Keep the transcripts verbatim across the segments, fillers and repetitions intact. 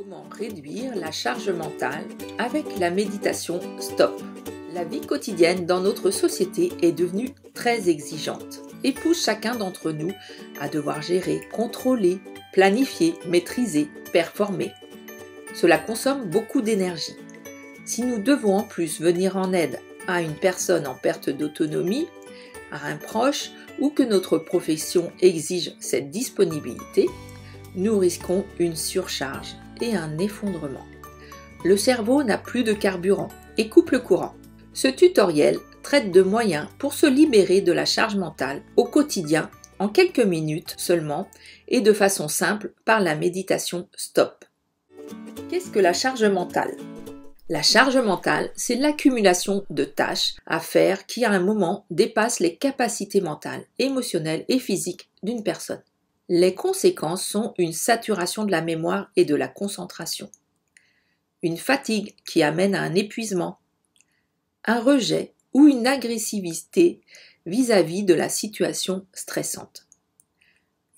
Comment réduire la charge mentale avec la méditation STOP? La vie quotidienne dans notre société est devenue très exigeante et pousse chacun d'entre nous à devoir gérer, contrôler, planifier, maîtriser, performer. Cela consomme beaucoup d'énergie. Si nous devons en plus venir en aide à une personne en perte d'autonomie, à un proche ou que notre profession exige cette disponibilité, nous risquons une surcharge et un effondrement. Le cerveau n'a plus de carburant et coupe le courant. Ce tutoriel traite de moyens pour se libérer de la charge mentale au quotidien en quelques minutes seulement et de façon simple par la méditation STOP. Qu'est-ce que la charge mentale ? La charge mentale, c'est l'accumulation de tâches à faire qui à un moment dépassent les capacités mentales, émotionnelles et physiques d'une personne. Les conséquences sont une saturation de la mémoire et de la concentration, une fatigue qui amène à un épuisement, un rejet ou une agressivité vis-à-vis de la situation stressante,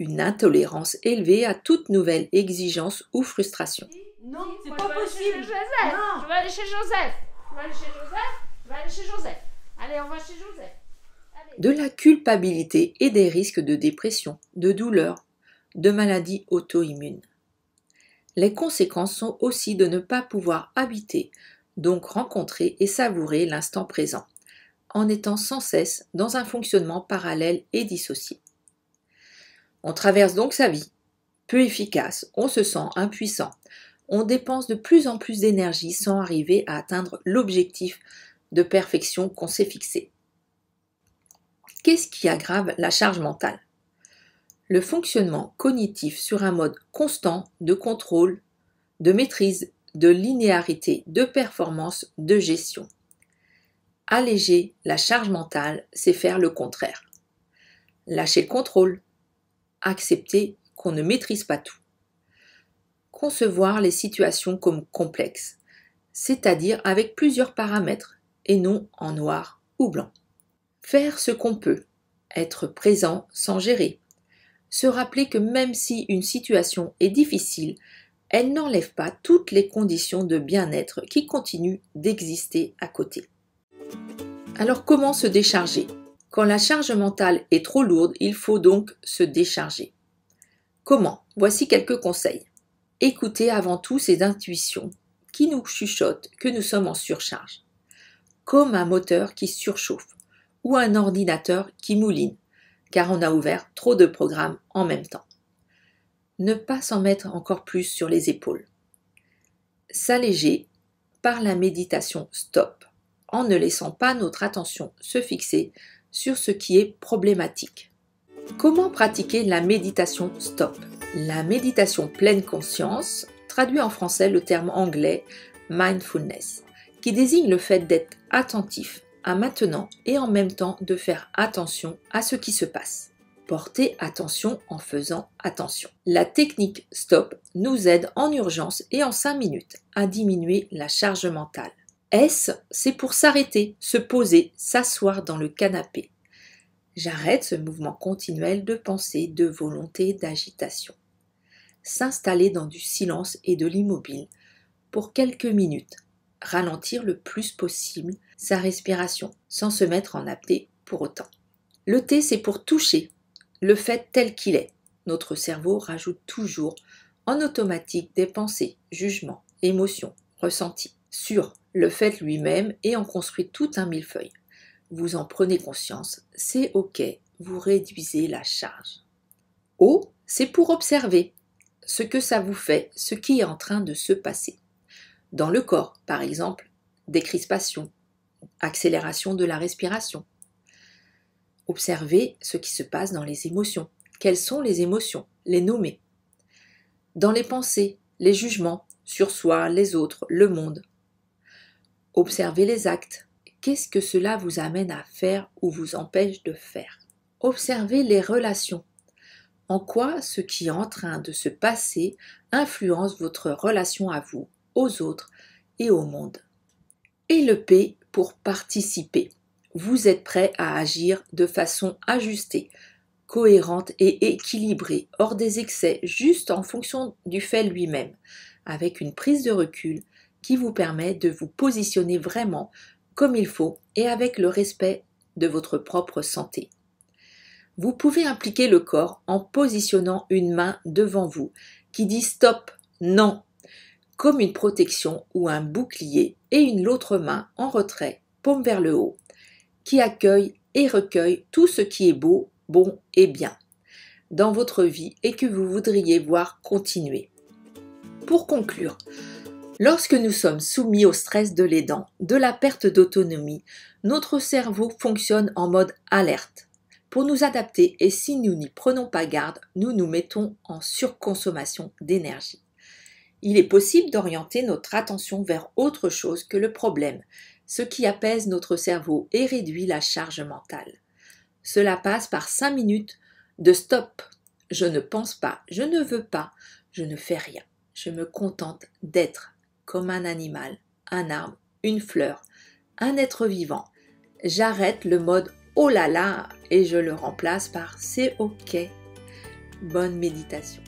une intolérance élevée à toute nouvelle exigence ou frustration. Non, c'est pas possible. Je vais aller chez Joseph. Je vais aller chez Joseph. Je vais aller chez Joseph. Allez, on va chez Joseph. De la culpabilité et des risques de dépression, de douleur, de maladies auto-immunes. Les conséquences sont aussi de ne pas pouvoir habiter, donc rencontrer et savourer l'instant présent, en étant sans cesse dans un fonctionnement parallèle et dissocié. On traverse donc sa vie, peu efficace, on se sent impuissant, on dépense de plus en plus d'énergie sans arriver à atteindre l'objectif de perfection qu'on s'est fixé. Qu'est-ce qui aggrave la charge mentale? Le fonctionnement cognitif sur un mode constant de contrôle, de maîtrise, de linéarité, de performance, de gestion. Alléger la charge mentale, c'est faire le contraire. Lâcher le contrôle, accepter qu'on ne maîtrise pas tout. Concevoir les situations comme complexes, c'est-à-dire avec plusieurs paramètres et non en noir ou blanc. Faire ce qu'on peut, être présent sans gérer, se rappeler que même si une situation est difficile, elle n'enlève pas toutes les conditions de bien-être qui continuent d'exister à côté. Alors comment se décharger? Quand la charge mentale est trop lourde, il faut donc se décharger. Comment? Voici quelques conseils. Écoutez avant tout ces intuitions qui nous chuchotent que nous sommes en surcharge, comme un moteur qui surchauffe ou un ordinateur qui mouline, car on a ouvert trop de programmes en même temps. Ne pas s'en mettre encore plus sur les épaules. S'alléger par la méditation STOP, en ne laissant pas notre attention se fixer sur ce qui est problématique. Comment pratiquer la méditation STOP? La méditation pleine conscience traduit en français le terme anglais « mindfulness », qui désigne le fait d'être attentif à maintenant et en même temps de faire attention à ce qui se passe. Portez attention en faisant attention. La technique STOP nous aide en urgence et en cinq minutes à diminuer la charge mentale. S, c'est pour s'arrêter, se poser, s'asseoir dans le canapé. J'arrête ce mouvement continuel de pensée, de volonté, d'agitation. S'installer dans du silence et de l'immobile pour quelques minutes. Ralentir le plus possible sa respiration, sans se mettre en apnée pour autant. Le T, c'est pour toucher, le fait tel qu'il est. Notre cerveau rajoute toujours en automatique des pensées, jugements, émotions, ressentis, sur le fait lui-même et en construit tout un millefeuille. Vous en prenez conscience, c'est ok, vous réduisez la charge. O, c'est pour observer ce que ça vous fait, ce qui est en train de se passer. Dans le corps, par exemple, décrispation, accélération de la respiration. Observez ce qui se passe dans les émotions. Quelles sont les émotions? Les nommer. Dans les pensées, les jugements sur soi, les autres, le monde. Observez les actes. Qu'est-ce que cela vous amène à faire ou vous empêche de faire? Observez les relations. En quoi ce qui est en train de se passer influence votre relation à vous, aux autres et au monde. Et le P pour participer. Vous êtes prêt à agir de façon ajustée, cohérente et équilibrée, hors des excès, juste en fonction du fait lui-même, avec une prise de recul qui vous permet de vous positionner vraiment comme il faut et avec le respect de votre propre santé. Vous pouvez impliquer le corps en positionnant une main devant vous qui dit « stop, non », comme une protection ou un bouclier, et une l'autre main en retrait, paume vers le haut, qui accueille et recueille tout ce qui est beau, bon et bien dans votre vie et que vous voudriez voir continuer. Pour conclure, lorsque nous sommes soumis au stress de l'aidant, de la perte d'autonomie, notre cerveau fonctionne en mode alerte pour nous adapter, et si nous n'y prenons pas garde, nous nous mettons en surconsommation d'énergie. Il est possible d'orienter notre attention vers autre chose que le problème, ce qui apaise notre cerveau et réduit la charge mentale. Cela passe par cinq minutes de stop. Je ne pense pas, je ne veux pas, je ne fais rien. Je me contente d'être comme un animal, un arbre, une fleur, un être vivant. J'arrête le mode « oh là là » et je le remplace par « c'est ok ». Bonne méditation.